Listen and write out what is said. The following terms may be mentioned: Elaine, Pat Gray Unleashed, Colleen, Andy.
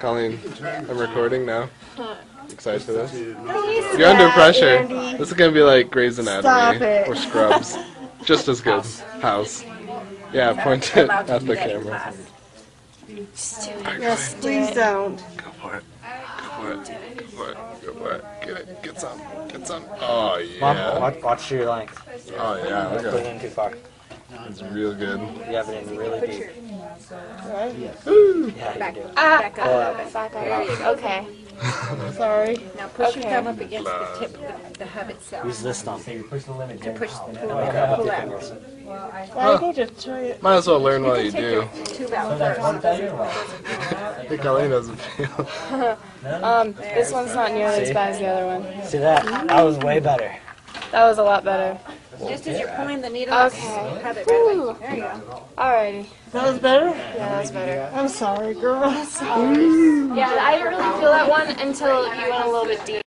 Colleen, I'm recording now. Excited for this? You're under pressure. Andy. This is going to be like Grey's Anatomy or Scrubs. Just as good. House. Yeah, point it at the camera. Yes, please don't. Go for it. Go for it. Go for it. Go for it. Get it. Get some. Get some. Oh, yeah. Watch your length. Oh, yeah. Don't put it in too far. It's real good. Yeah, but it's really deep. Right? Yeah, back up. Back up. Back up. Okay. Sorry. Now push your thumb up against the tip of the hub itself. Use this thumb. So you push the limit down. Push the limit. Might as well learn while you do. I think Elaine doesn't feel. This one's not nearly as bad as the other one. See that? That was way better. That was a lot better. Just as you're pulling the needle, have it right. There you go. Alrighty. That was better? Yeah, that was better. I'm sorry, girl. I'm sorry. Yeah, I didn't really feel that one until you went a little bit deeper.